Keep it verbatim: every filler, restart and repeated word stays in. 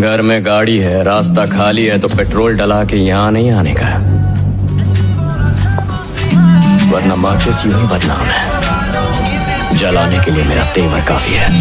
घर में गाड़ी है, रास्ता खाली है तो पेट्रोल डला के यहाँ नहीं आने का, वरना मार्केट यूं ही बदनाम है। जलाने के लिए मेरा तेवर काफी है।